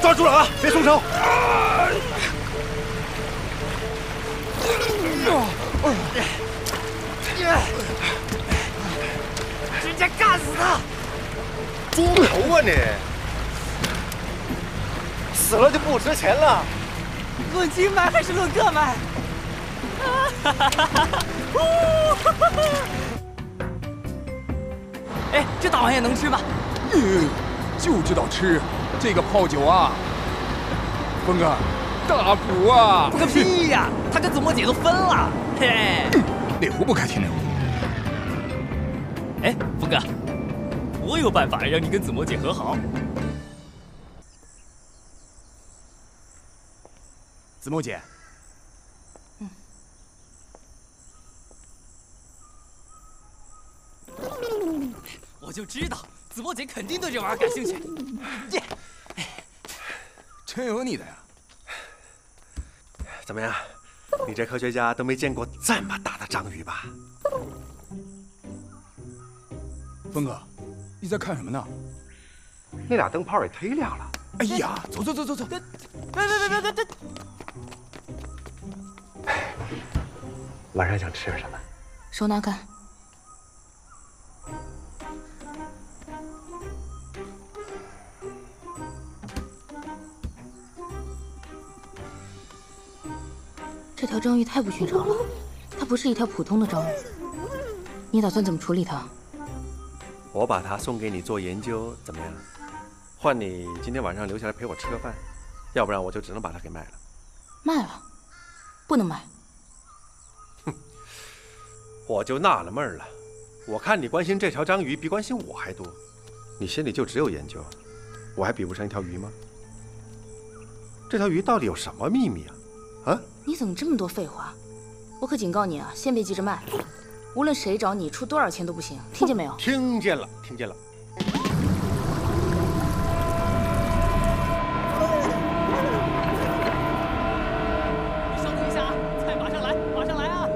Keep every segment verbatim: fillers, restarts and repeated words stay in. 抓住了啊，别松手！人家干死他！猪头啊你！死了就不值钱了。论斤卖还是论个卖？哈哈哈哈哈！哎，这大玩意能吃吧？嗯，就知道吃。 这个泡酒啊，峰哥，大补啊！补个屁呀、啊！他跟子墨姐都分了，嘿，哪壶不开提哪壶。哎，峰哥，我有办法让你跟子墨姐和好。子墨姐，嗯，我就知道子墨姐肯定对这玩意儿感兴趣。耶 真有你的呀！怎么样，你这科学家都没见过这么大的章鱼吧？峰哥，你在看什么呢？那俩灯泡也忒亮了。哎呀，走走走走走！别别别别别！晚上想吃什么？手拿开。 这条章鱼太不寻常了，它不是一条普通的章鱼。你打算怎么处理它？我把它送给你做研究，怎么样？换你今天晚上留下来陪我吃个饭，要不然我就只能把它给卖了。卖了？不能卖。哼，我就纳了闷了，我看你关心这条章鱼比关心我还多，你心里就只有研究，我还比不上一条鱼吗？这条鱼到底有什么秘密啊？ 啊！你怎么这么多废话？我可警告你啊，先别急着卖，无论谁找你，出多少钱都不行，听见没有？听见了，听见了。你稍等一下啊，菜马上来，马上来啊！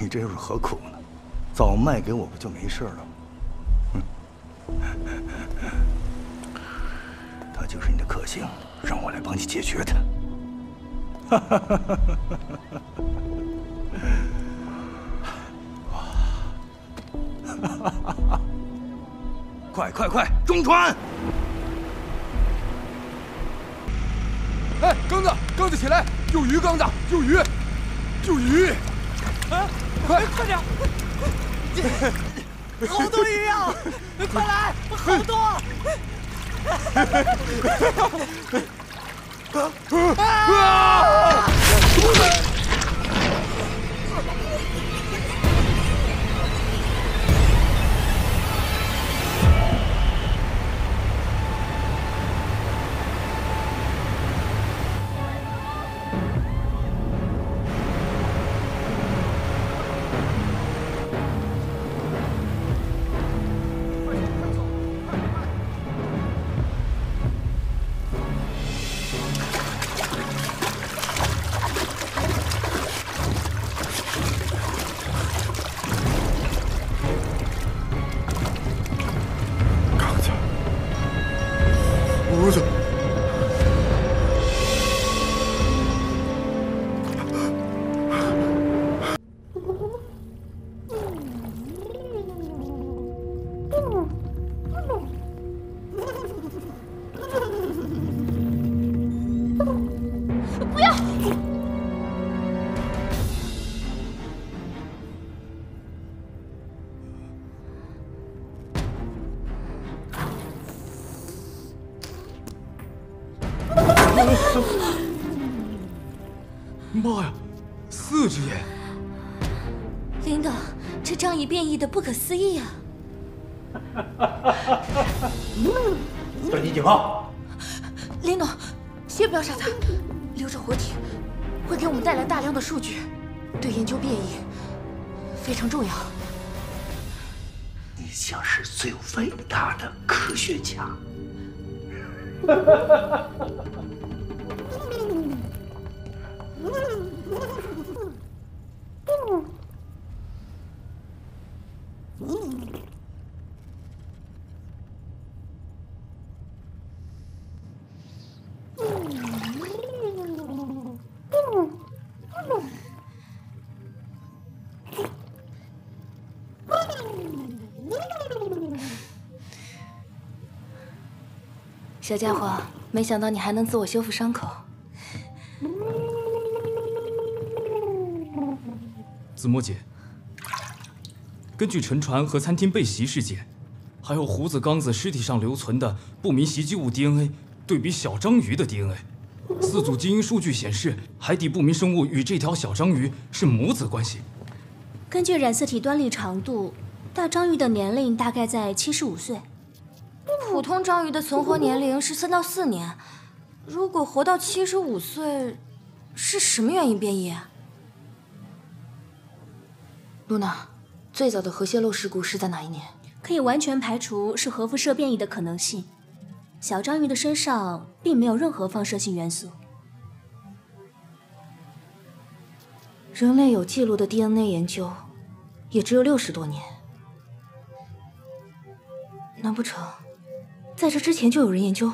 你这又是何苦呢？早卖给我不就没事了吗？嗯，他就是你的克星，让我来帮你解决他。哈哈哈哈哈！哇！快快快，中传！哎，庚子，庚子起来！有鱼，庚子，有鱼，有鱼！啊，快快点！好多鱼啊！快来，好多！啊啊！妈呀，四只眼！林董，这张仪变异的不可思议啊！赶紧解剖！林董，先不要杀他，留着活体会给我们带来大量的数据，对研究变异非常重要。你将是最伟大的科学家。小家伙，没想到你还能自我修复伤口。 子墨姐，根据沉船和餐厅被袭事件，还有胡子刚子尸体上留存的不明袭击物 D N A 对比小章鱼的 D N A， 四组基因数据显示，海底不明生物与这条小章鱼是母子关系。根据染色体端粒长度，大章鱼的年龄大概在七十五岁。普通章鱼的存活年龄是三到四年，如果活到七十五岁，是什么原因变异啊？ 露娜，最早的核泄漏事故是在哪一年？可以完全排除是核辐射变异的可能性。小章鱼的身上并没有任何放射性元素。人类有记录的 D N A 研究也只有六十多年，难不成在这之前就有人研究？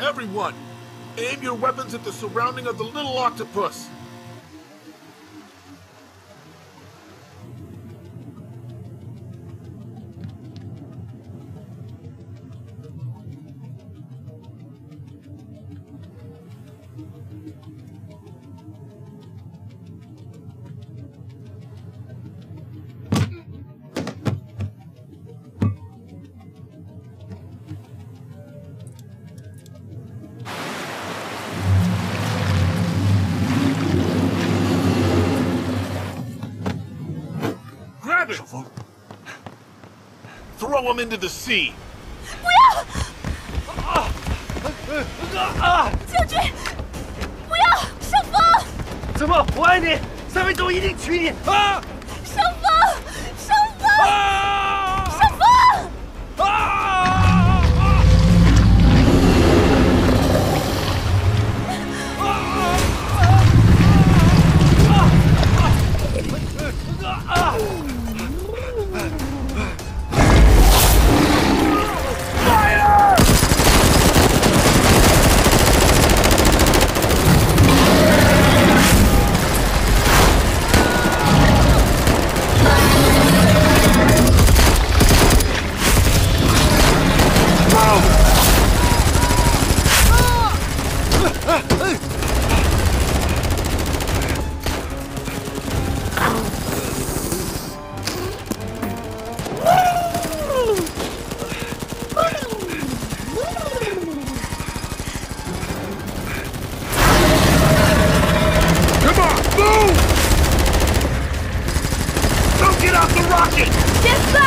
Everyone. Aim your weapons at the surrounding of the little octopus. Throw him into the sea. 不要！啊啊啊！将军，不要！少峰，子墨，我爱你，三分钟一定娶你啊！少峰，少峰，啊！少峰，啊！去！杰斯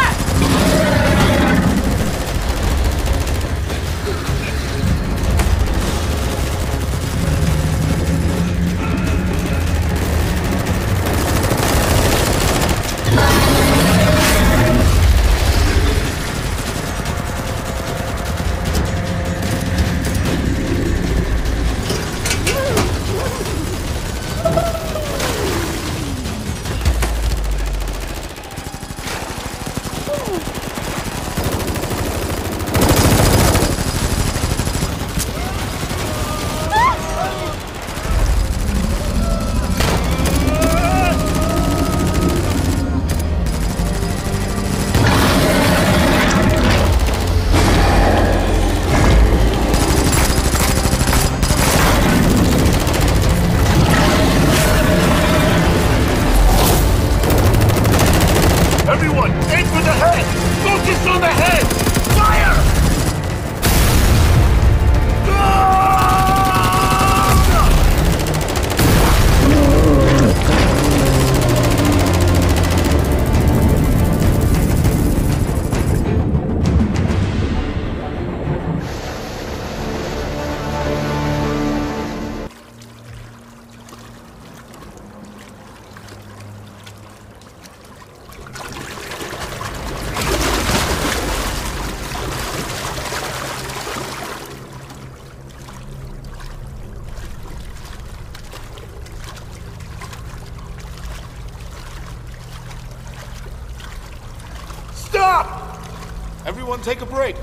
！Everyone take a break.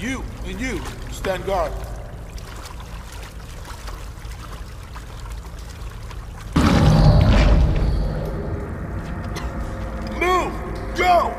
You and you stand guard. Move! Go!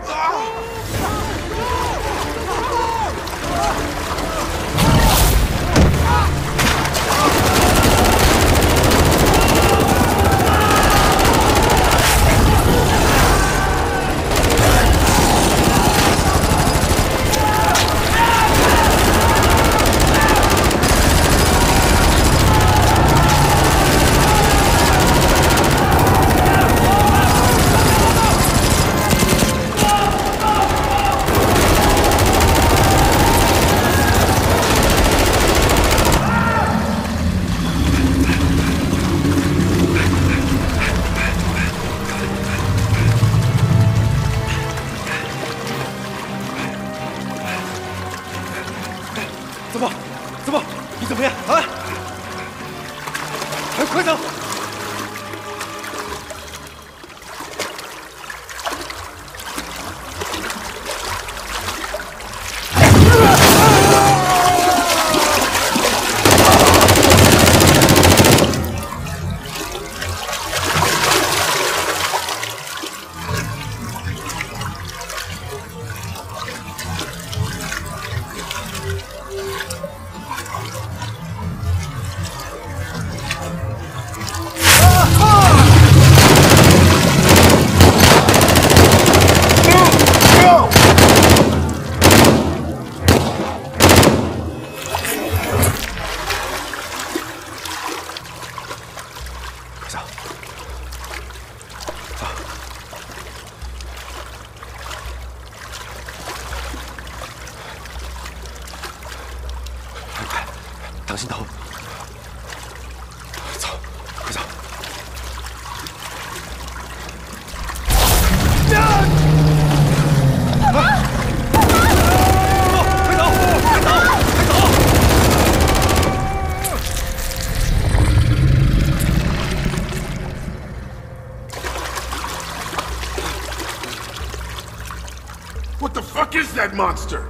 That monster!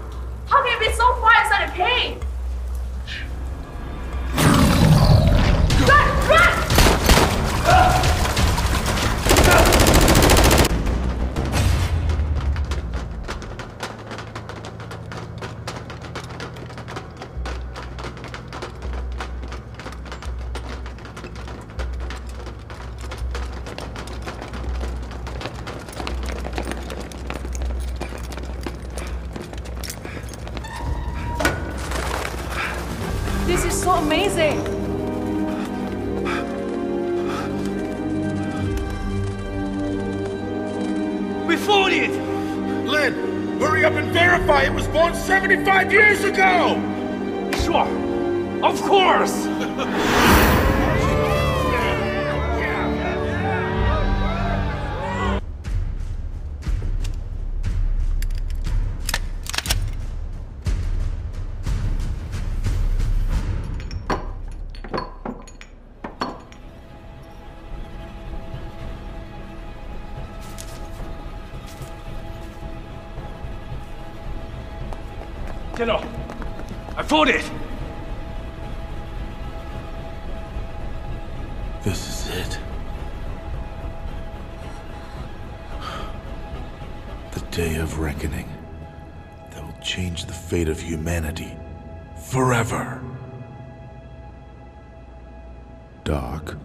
How can it be so quiet inside of pain? Run! Run! Amazing! We fooled it! Lin, hurry up and verify it was born seventy-five years ago! Sure. Of course! General, I fooled it! This is it. The day of reckoning that will change the fate of humanity forever. Doc.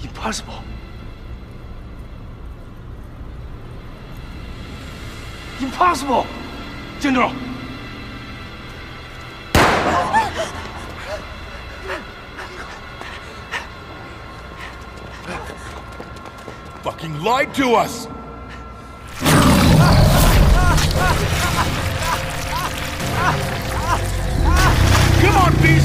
Impossible. Impossible! General! Fucking lied to us! Come on, beast!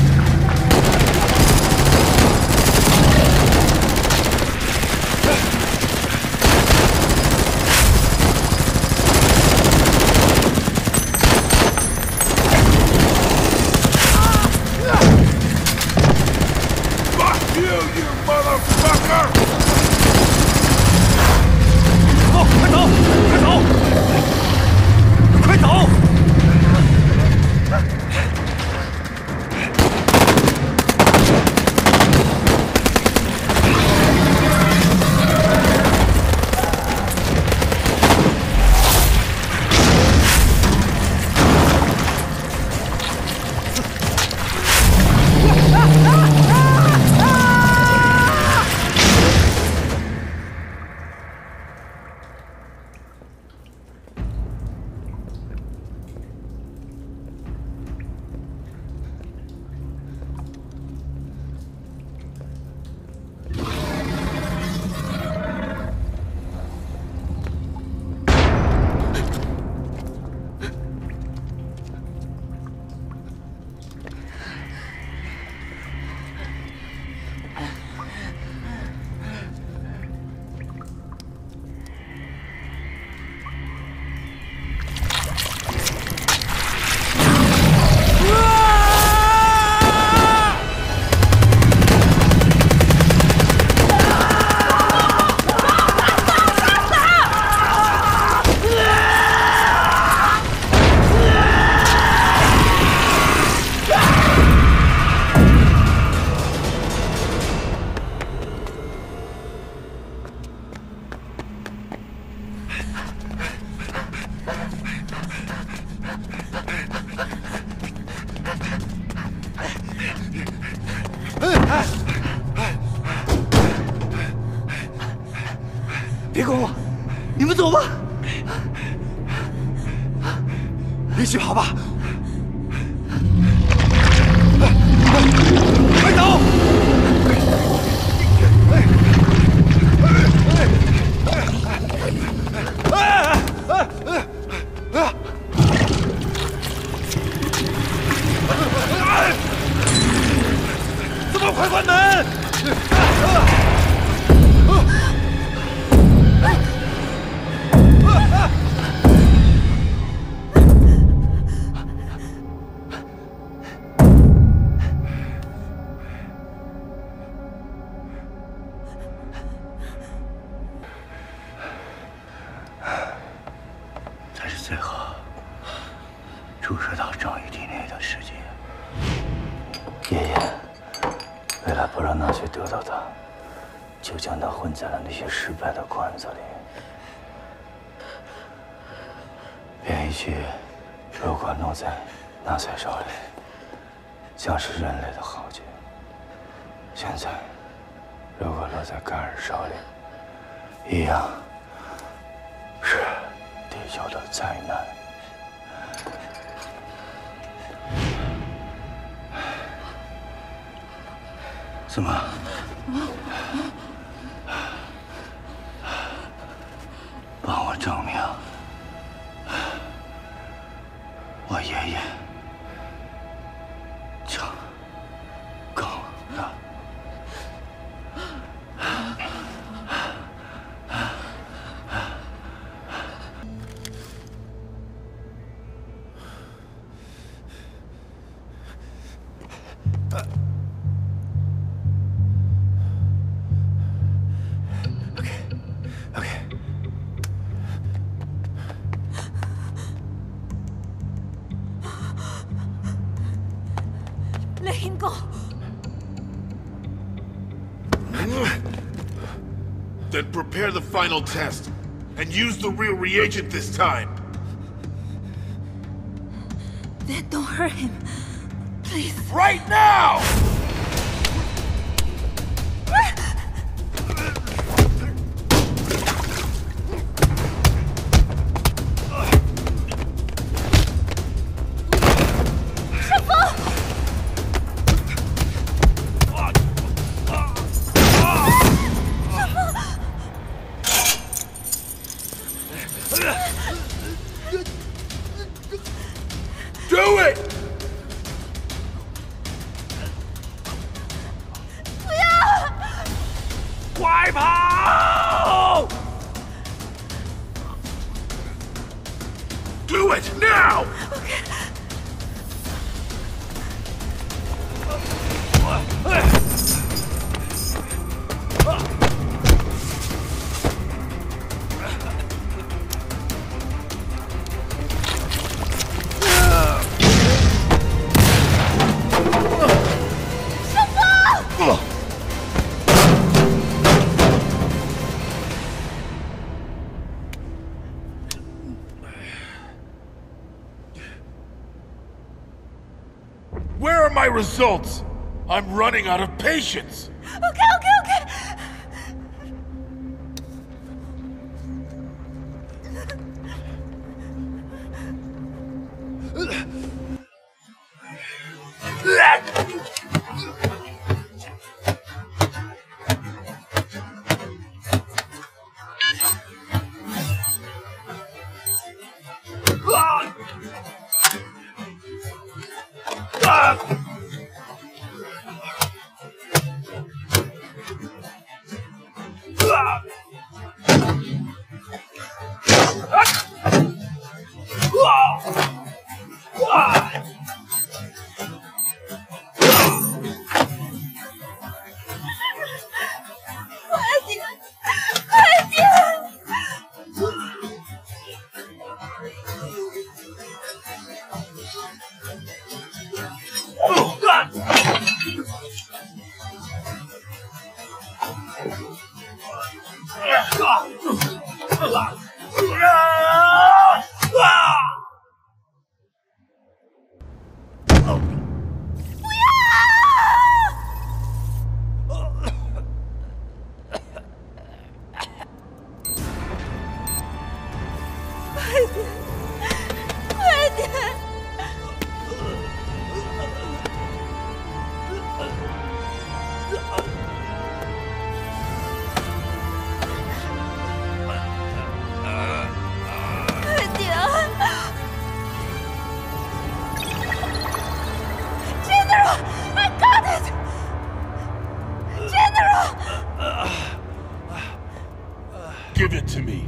快走！哎哎哎哎！ 怎么快关门？但是最后，注射到赵玉体内的时间。 爷爷为了不让那些得到他，就将他混在了那些失败的罐子里。编一句如果弄在纳粹手里，将是人类的浩劫。现在，如果落在盖尔手里，一样是地球的灾难。 怎么？帮我证明，我爷爷强刚的。呃 Then prepare the final test, and use the real reagent this time. Dad, don't hurt him. Please. Right now! My results. I'm running out of patience. Okay, okay, okay. Give it to me!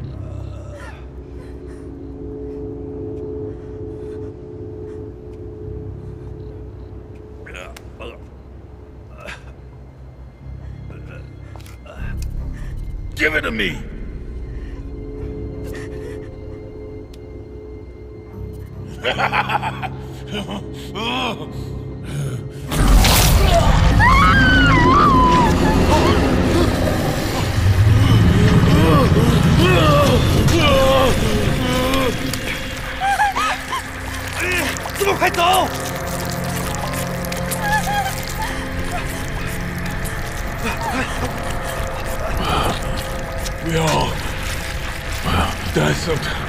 That's something.